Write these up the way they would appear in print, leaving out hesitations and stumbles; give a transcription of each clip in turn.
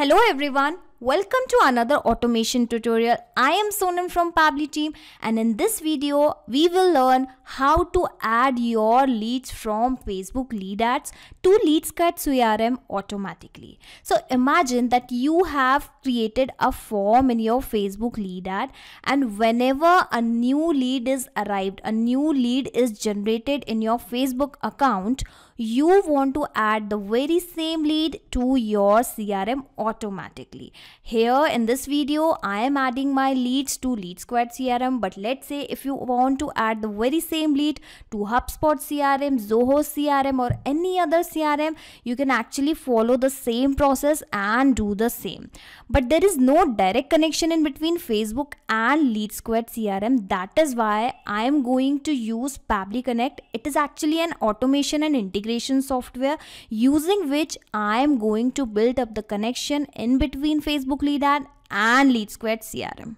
Hello everyone, welcome to another automation tutorial. I am Sonam from Pabbly team, and in this video we will learn how to add your leads from Facebook Lead Ads to LeadSquared CRM automatically. So imagine that you have created a form in your Facebook Lead Ad, and whenever a new lead is arrived, a new lead is generated in your Facebook account, you want to add the very same lead to your CRM automatically. Here in this video, I am adding my leads to LeadSquared CRM, but let's say if you want to add the very same lead to HubSpot CRM, Zoho CRM or any other CRM, you can actually follow the same process and do the same. But there is no direct connection in between Facebook and LeadSquared CRM. That is why I am going to use Pabbly Connect. It is actually an automation and integration software using which I am going to build up the connection in between Facebook Lead Ad and LeadSquared CRM.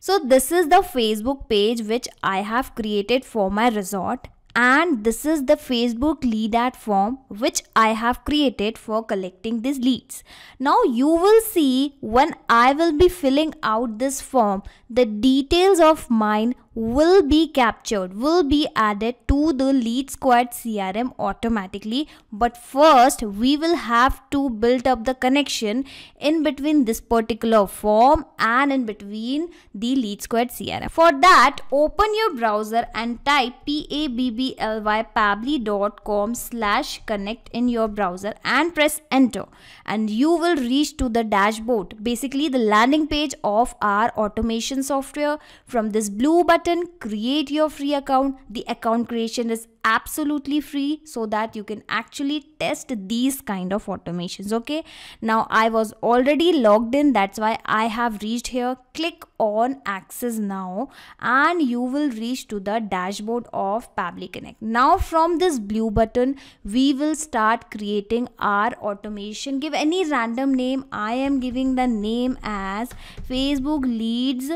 So this is the Facebook page which I have created for my resort, and this is the Facebook Lead Ad form which I have created for collecting these leads. Now you will see when I will be filling out this form, the details of mine will be captured, will be added to the LeadSquared CRM automatically. But first we will have to build up the connection in between this particular form and in between the LeadSquared CRM. For that, open your browser and type pabbly.com/connect in your browser and press enter, and you will reach to the dashboard, basically the landing page of our automation software. From this blue button, create your free account. The account creation is absolutely free so that you can actually test these kind of automations. Okay, now I was already logged in, that's why I have reached here. Click on access now and you will reach to the dashboard of Pabbly Connect. Now from this blue button we will start creating our automation. Give any random name. I am giving the name as Facebook Leads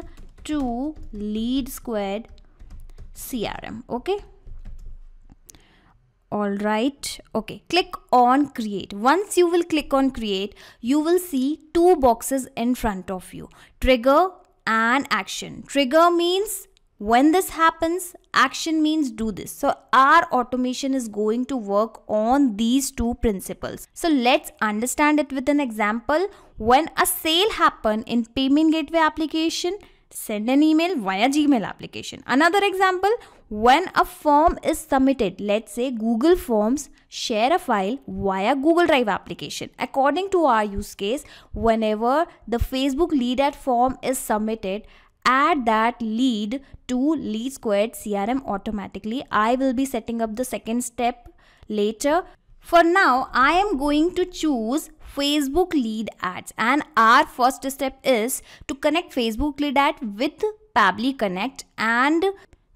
to LeadSquared CRM. Okay, all right. Okay, click on create. Once you will click on create, you will see two boxes in front of you, trigger and action. Trigger means when this happens, action means do this. So our automation is going to work on these two principles. So let's understand it with an example. When a sale happens in payment gateway application, send an email via Gmail application. Another example, when a form is submitted, let's say Google Forms, share a file via Google Drive application. According to our use case, whenever the Facebook Lead Ad form is submitted, add that lead to LeadSquared CRM automatically. I will be setting up the second step later. For now, I am going to choose Facebook Lead Ads, and our first step is to connect Facebook Lead Ad with Pabbly Connect and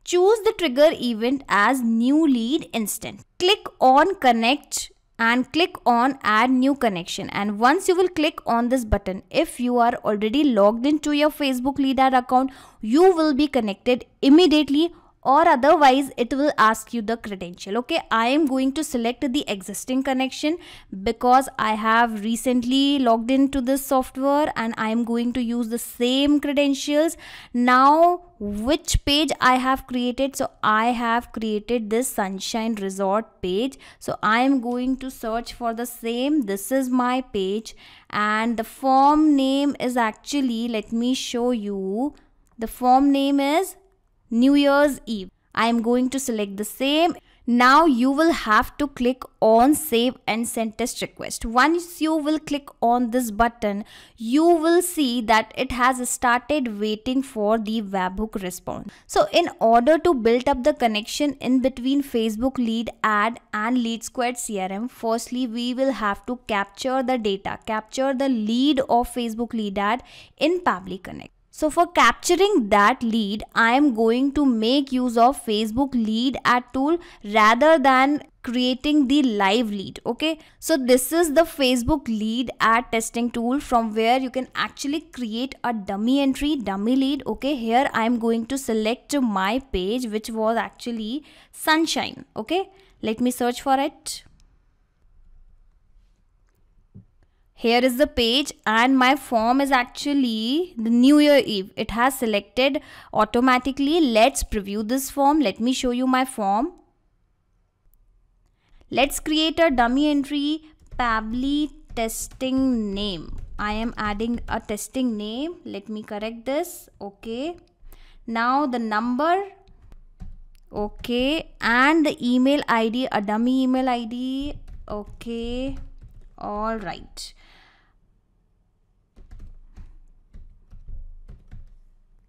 choose the trigger event as new lead instant. Click on connect and click on add new connection, and once you will click on this button, if you are already logged into your Facebook Lead Ad account, you will be connected immediately, or otherwise it will ask you the credential. Okay, I am going to select the existing connection because I have recently logged into this software and I am going to use the same credentials. Now which page I have created? So I have created this Sunshine Resort page. So I am going to search for the same. This is my page, and the form name is actually, let me show you, the form name is New Year's Eve. I am going to select the same. Now you will have to click on save and send test request. Once you will click on this button, you will see that it has started waiting for the webhook response. So in order to build up the connection in between Facebook Lead Ad and LeadSquared CRM, firstly we will have to capture the data, capture the lead of Facebook Lead Ad in Pabbly Connect. So for capturing that lead, I am going to make use of Facebook Lead Ad tool rather than creating the live lead. Okay, so this is the Facebook Lead Ad testing tool from where you can actually create a dummy entry, dummy lead. Okay, here I am going to select my page, which was actually Sunshine. Okay, let me search for it. Here is the page and my form is actually the New Year Eve. It has selected automatically. Let's preview this form. Let me show you my form. Let's create a dummy entry, Pabbly testing name. I am adding a testing name. Let me correct this. Okay. Now the number. Okay. And the email ID, a dummy email ID. Okay. All right.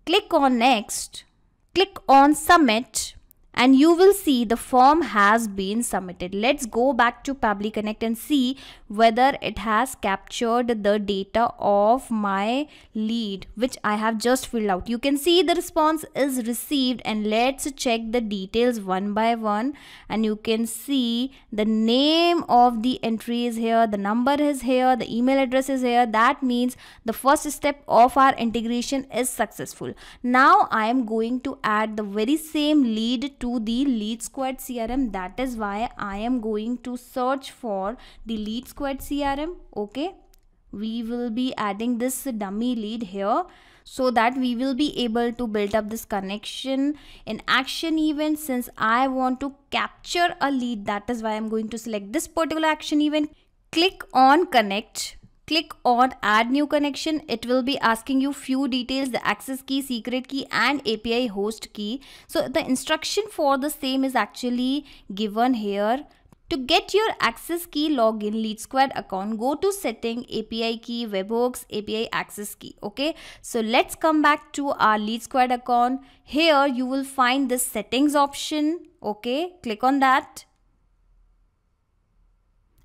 Click on next, click on submit, and you will see the form has been submitted. Let's go back to Pabbly Connect and see whether it has captured the data of my lead, which I have just filled out. You can see the response is received, and let's check the details one by one. And you can see the name of the entry is here, the number is here, the email address is here. That means the first step of our integration is successful. Now I am going to add the very same lead to the LeadSquared CRM. That is why I am going to search for the LeadSquared CRM. Okay, we will be adding this dummy lead here so that we will be able to build up this connection in action event. Since I want to capture a lead, that is why I'm going to select this particular action event. Click on connect. Click on add new connection. It will be asking you few details, the access key, secret key and API host key. So the instruction for the same is actually given here. To get your access key, login LeadSquared account, go to setting, API key, webhooks, API access key. Okay, so let's come back to our LeadSquared account. Here you will find the settings option. Okay, click on that.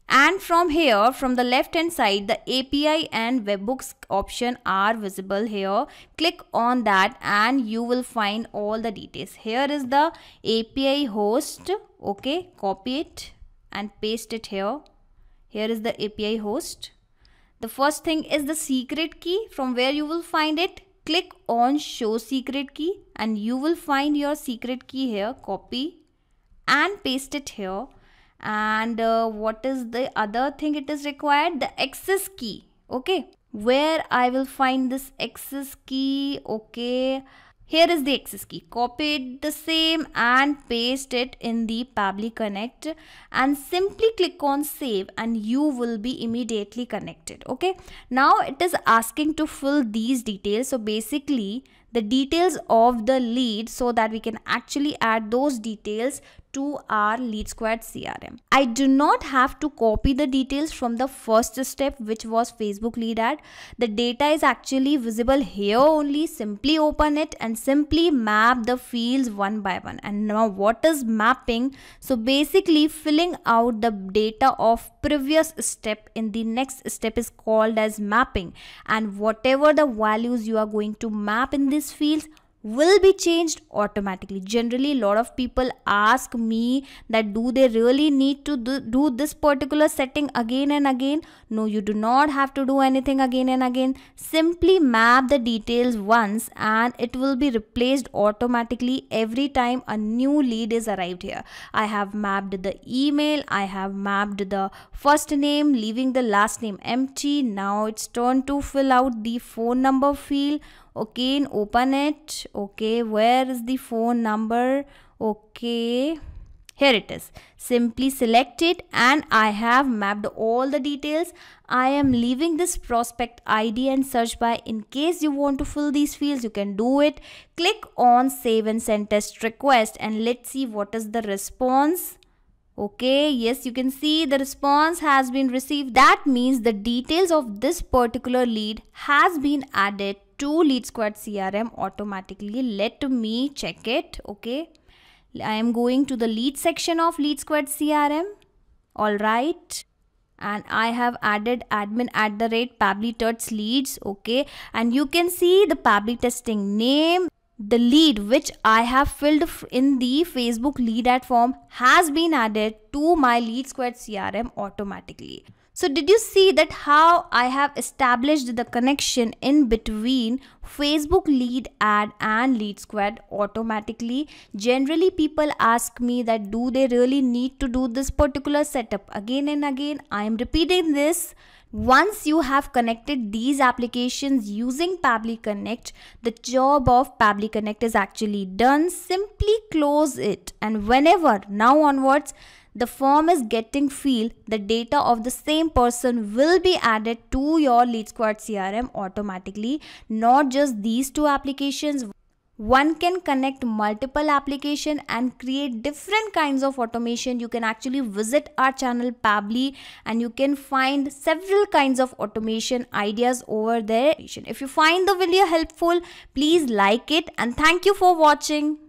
And from here, from the left hand side, the API and webhooks option are visible here. Click on that and you will find all the details. Here is the API host. Okay, copy it and paste it here. Here is the API host. The first thing is the secret key, from where you will find it. Click on show secret key and you will find your secret key here. Copy and paste it here. And what is the other thing it is required? The access key. Okay, where I will find this access key? Okay, here is the access key. Copy the same and paste it in the Pabbly Connect and simply click on save and you will be immediately connected. Okay, now it is asking to fill these details. So basically the details of the lead so that we can actually add those details to our LeadSquared CRM. I do not have to copy the details from the first step, which was Facebook lead ad. The data is actually visible here only. Simply open it and simply map the fields one by one. And now what is mapping? So basically filling out the data of previous step in the next step is called as mapping. And whatever the values you are going to map in these fields will be changed automatically. Generally, a lot of people ask me that do they really need to do this particular setting again and again? No, you do not have to do anything again and again. Simply map the details once and it will be replaced automatically every time a new lead is arrived here. I have mapped the email. I have mapped the first name, leaving the last name empty. Now it's turn to fill out the phone number field. Okay, open it. Okay, where is the phone number? Okay, here it is. Simply select it and I have mapped all the details. I am leaving this prospect ID and search by. In case you want to fill these fields, you can do it. Click on save and send test request and let's see what is the response. Okay, yes, you can see the response has been received. That means the details of this particular lead has been added to LeadSquared CRM automatically. Let me check it. Okay, I am going to the lead section of LeadSquared CRM. All right. And I have added admin@pabblytestsleads. Okay, and you can see the Pabbly testing name. The lead which I have filled in the Facebook lead ad form has been added to my LeadSquared CRM automatically. So did you see that how I have established the connection in between Facebook lead ad and LeadSquared automatically? Generally, people ask me that do they really need to do this particular setup again and again? I am repeating this. Once you have connected these applications using Pabbly Connect, the job of Pabbly Connect is actually done. Simply close it, and whenever now onwards the form is getting filled, the data of the same person will be added to your LeadSquared CRM automatically. Not just these two applications. One can connect multiple applications and create different kinds of automation. You can actually visit our channel Pabbly and you can find several kinds of automation ideas over there. If you find the video helpful, please like it, and thank you for watching.